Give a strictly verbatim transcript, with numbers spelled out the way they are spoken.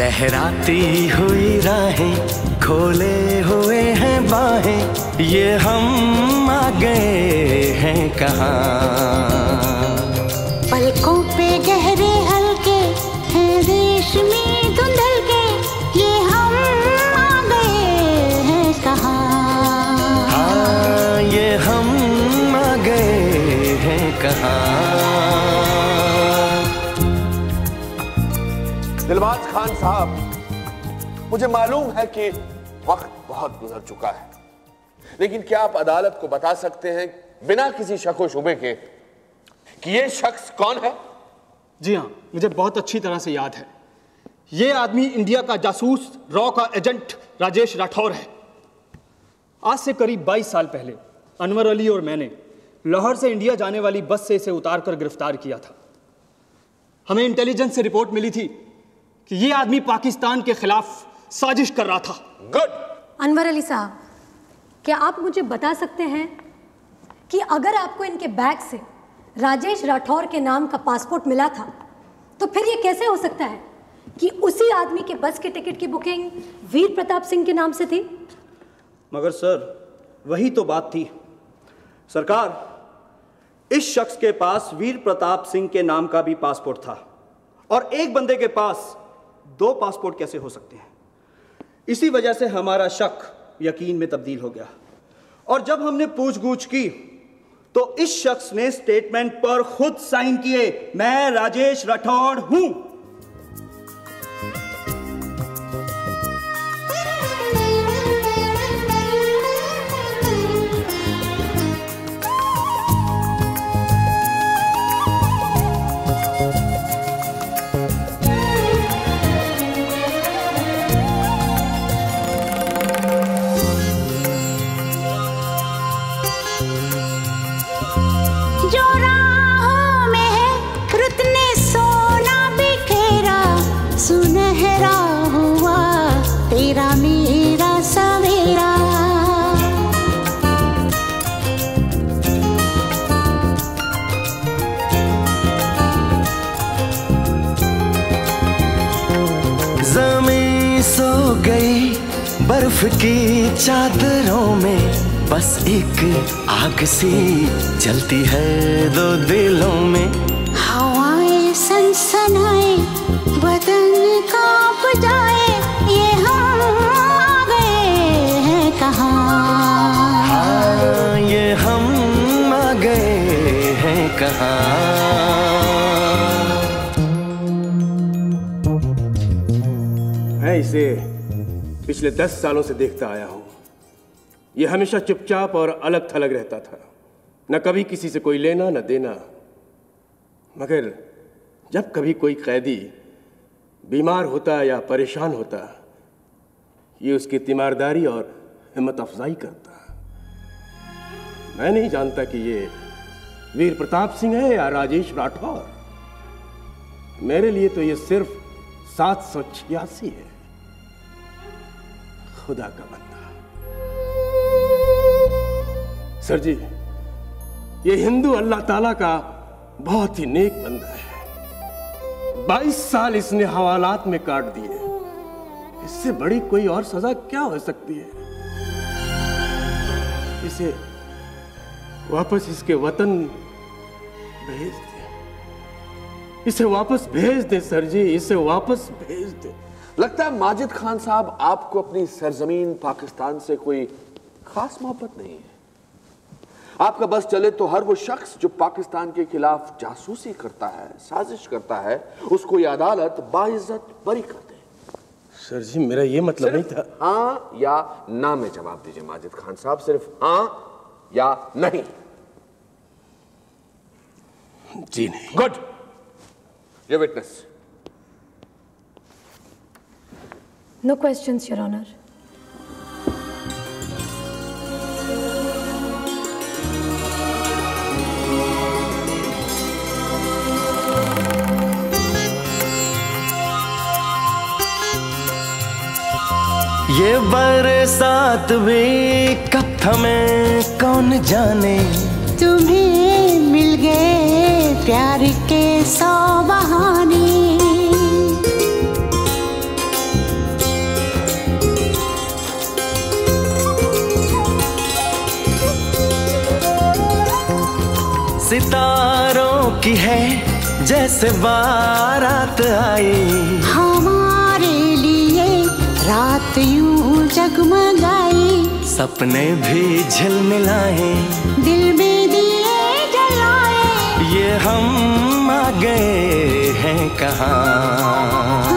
लहराती हुई राहें, खोले हुए हैं बाहें, ये हम आ गए हैं कहाँ। पलकों पे गहरे हल्के हैं रेशमी धुंधल के, ये हम आ गए हैं कहाँ। हाँ ये हम आ गए हैं कहाँ। दिलबाज खान साहब, मुझे मालूम है कि वक्त बहुत गुजर चुका है, लेकिन क्या आप अदालत को बता सकते हैं बिना किसी शक व शुबे के कि ये शख्स कौन है? जी हाँ, मुझे बहुत अच्छी तरह से याद है। ये आदमी इंडिया का जासूस रॉ का एजेंट राजेश राठौर है। आज से करीब बाईस साल पहले अनवर अली और मैंने लाहौर से इंडिया जाने वाली बस से इसे उतारकर गिरफ्तार किया था। हमें इंटेलिजेंस से रिपोर्ट मिली थी कि ये आदमी पाकिस्तान के खिलाफ साजिश कर रहा था। गुड। अनवर अली साहब, क्या आप मुझे बता सकते हैं कि अगर आपको इनके बैग से राजेश राठौर के नाम का पासपोर्ट मिला था तो फिर ये कैसे हो सकता है कि उसी आदमी के बस के टिकट की बुकिंग वीर प्रताप सिंह के नाम से थी? मगर सर, वही तो बात थी। सरकार, इस शख्स के पास वीर प्रताप सिंह के नाम का भी पासपोर्ट था, और एक बंदे के पास दो पासपोर्ट कैसे हो सकते हैं? इसी वजह से हमारा शक यकीन में तब्दील हो गया, और जब हमने पूछ-गूछ की तो इस शख्स ने स्टेटमेंट पर खुद साइन किए, मैं राजेश राठौड़ हूं। बर्फ की चादरों में बस एक आग सी जलती है दो दिलों में। हवाएं सनसनाए, बदन कांप जाए, ये हम आ गए हैं कहाँ। हाँ ये हम आ गए हैं कहाँ। है इसे पिछले दस सालों से देखता आया हूं। यह हमेशा चुपचाप और अलग थलग रहता था, न कभी किसी से कोई लेना न देना। मगर जब कभी कोई कैदी बीमार होता या परेशान होता, ये उसकी तीमारदारी और हिम्मत अफजाई करता। मैं नहीं जानता कि ये वीर प्रताप सिंह है या राजेश राठौर। मेरे लिए तो ये सिर्फ सात सौ छियासी है, खुदा का बंदा। सर जी, ये हिंदू अल्लाह ताला का बहुत ही नेक बंदा है। बाईस साल इसने हवालात में काट दिए, इससे बड़ी कोई और सजा क्या हो सकती है? इसे वापस इसके वतन भेज दे, इसे वापस भेज दे सर जी, इसे वापस भेज दे। लगता है माजिद खान साहब, आपको अपनी सरजमीन पाकिस्तान से कोई खास मोहब्बत नहीं है। आपका बस चले तो हर वो शख्स जो पाकिस्तान के खिलाफ जासूसी करता है, साजिश करता है, उसको ये अदालत बाइज्जत बरी कर दे। सर जी, मेरा ये मतलब नहीं था। हाँ या ना में जवाब दीजिए माजिद खान साहब, सिर्फ हाँ या नहीं। जी नहीं। गुड। ये witness. No questions, Your Honor. ये बरसात भी कब थमें कौन जाने, तुम्हें मिल गए प्यार के सौ बहाने। सितारों की है जैसे बारात आई, हमारे लिए रात यूं जगमगाई। सपने भी झिलमिलाए, दिल में दिए जलाए, ये हम आ गए हैं कहाँ।